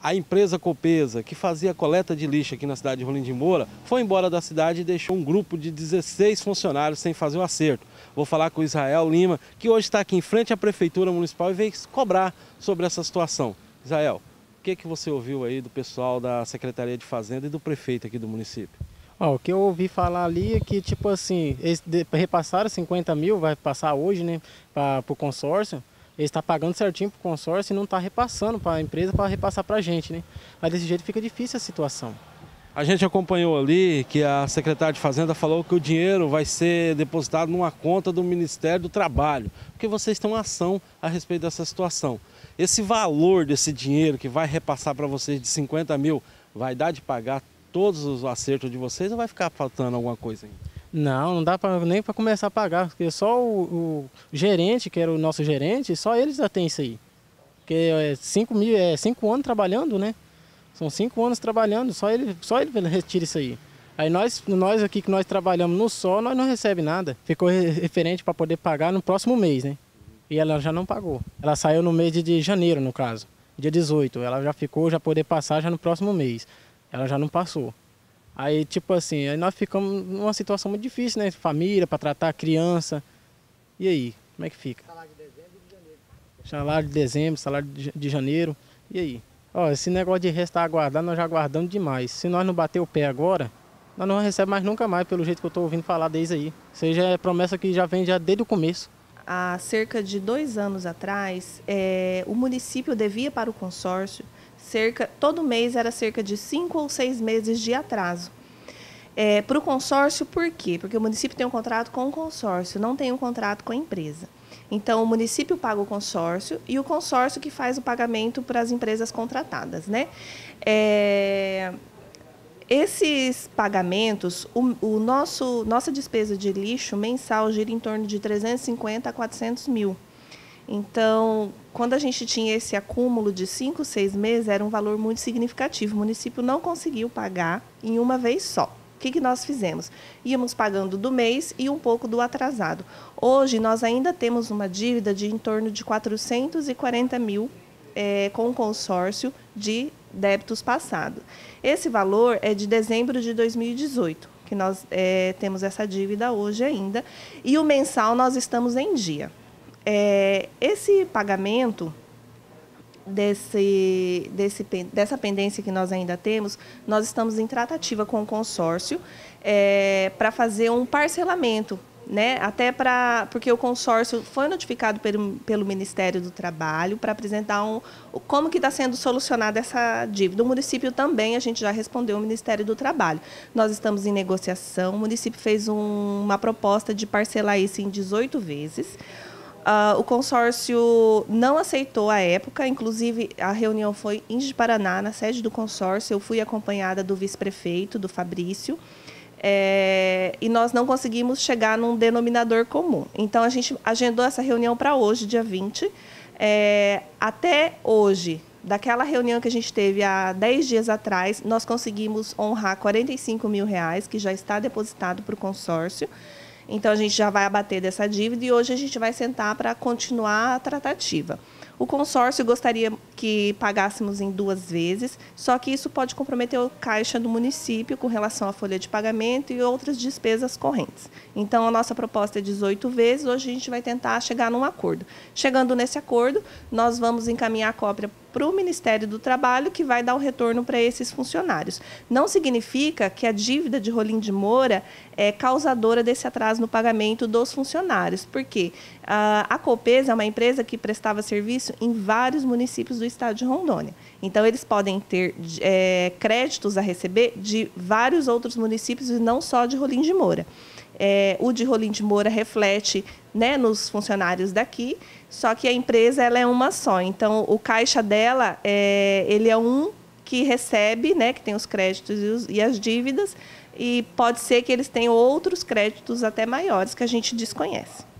A empresa Copesa, que fazia coleta de lixo aqui na cidade de Rolim de Moura, foi embora da cidade e deixou um grupo de 16 funcionários sem fazer o acerto. Vou falar com o Israel Lima, que hoje está aqui em frente à Prefeitura Municipal e veio cobrar sobre essa situação. Israel, o que você ouviu aí do pessoal da Secretaria de Fazenda e do prefeito aqui do município? Ah, o que eu ouvi falar ali é que, tipo assim, eles repassaram 50 mil, vai passar hoje, né, para o consórcio. Ele está pagando certinho para o consórcio e não está repassando para a empresa para repassar para a gente, né? Mas desse jeito fica difícil a situação. A gente acompanhou ali que a secretária de Fazenda falou que o dinheiro vai ser depositado numa conta do Ministério do Trabalho, porque vocês têm uma ação a respeito dessa situação. Esse valor desse dinheiro que vai repassar para vocês de 50 mil, vai dar de pagar todos os acertos de vocês ou vai ficar faltando alguma coisa ainda? Não, não dá nem para começar a pagar, porque só o gerente, que era o nosso gerente, só eles já tem isso aí. Porque é 5 anos trabalhando, né? São 5 anos trabalhando, só ele retira isso aí. Aí nós aqui que nós trabalhamos no sol, nós não recebemos nada. Ficou referente para poder pagar no próximo mês, né? E ela já não pagou. Ela saiu no mês de janeiro, no caso, dia 18. Ela já ficou, já poder passar já no próximo mês. Ela já não passou. Aí, tipo assim, aí nós ficamos numa situação muito difícil, né? Família, para tratar, criança. E aí, como é que fica? Salário de dezembro e de janeiro. Salário de dezembro, salário de janeiro. E aí? Ó, esse negócio de restar aguardar, nós já aguardamos demais. Se nós não bater o pé agora, nós não recebemos mais nunca mais, pelo jeito que eu estou ouvindo falar desde aí. Isso aí já é promessa que já vem já desde o começo. Há cerca de 2 anos atrás, o município devia para o consórcio todo mês era cerca de 5 ou 6 meses de atraso. Para o consórcio, por quê? Porque o município tem um contrato com o consórcio, não tem um contrato com a empresa. Então, o município paga o consórcio e o consórcio que faz o pagamento para as empresas contratadas, né? Esses pagamentos, nossa despesa de lixo mensal gira em torno de 350 a 400 mil. Então, quando a gente tinha esse acúmulo de 5, 6 meses, era um valor muito significativo. O município não conseguiu pagar em uma vez só. O que nós fizemos? Íamos pagando do mês e um pouco do atrasado. Hoje, nós ainda temos uma dívida de em torno de 440 mil com o consórcio de débitos passados. Esse valor é de dezembro de 2018, que nós temos essa dívida hoje ainda. E o mensal nós estamos em dia. Esse pagamento dessa pendência que nós ainda temos, nós estamos em tratativa com o consórcio para fazer um parcelamento, né? Até porque o consórcio foi notificado pelo Ministério do Trabalho para apresentar como que está sendo solucionada essa dívida. O município também, a gente já respondeu ao Ministério do Trabalho. Nós estamos em negociação, o município fez uma proposta de parcelar isso em 18 vezes. O consórcio não aceitou à época, inclusive a reunião foi em Ji-Paraná, na sede do consórcio. Eu fui acompanhada do vice-prefeito, do Fabrício, e nós não conseguimos chegar num denominador comum. Então, a gente agendou essa reunião para hoje, dia 20. Até hoje, daquela reunião que a gente teve há 10 dias atrás, nós conseguimos honrar R$ 45 mil, que já está depositado para o consórcio. Então, a gente já vai abater dessa dívida e hoje a gente vai sentar para continuar a tratativa. O consórcio gostaria que pagássemos em 2 vezes, só que isso pode comprometer o caixa do município com relação à folha de pagamento e outras despesas correntes. Então, a nossa proposta é 18 vezes, hoje a gente vai tentar chegar num acordo. Chegando nesse acordo, nós vamos encaminhar a cópia para o Ministério do Trabalho, que vai dar o retorno para esses funcionários. Não significa que a dívida de Rolim de Moura é causadora desse atraso no pagamento dos funcionários, porque a Coolpesa é uma empresa que prestava serviço em vários municípios do estado de Rondônia. Então, eles podem ter créditos a receber de vários outros municípios e não só de Rolim de Moura. O de Rolim de Moura reflete, né, nos funcionários daqui, só que a empresa ela é uma só. Então, o caixa dela, ele é um que recebe, né, que tem os créditos e as dívidas, e pode ser que eles tenham outros créditos até maiores que a gente desconhece.